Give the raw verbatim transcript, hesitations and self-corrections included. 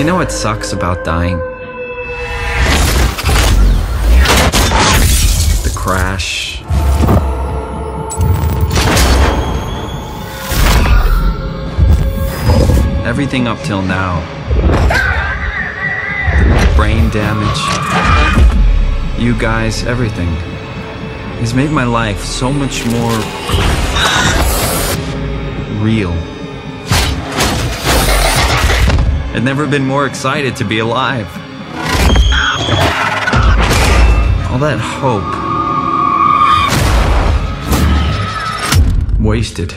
You know what sucks about dying? The crash. Everything up till now. Brain damage. You guys, everything. It's made my life so much more real. I've never been more excited to be alive. All that hope wasted.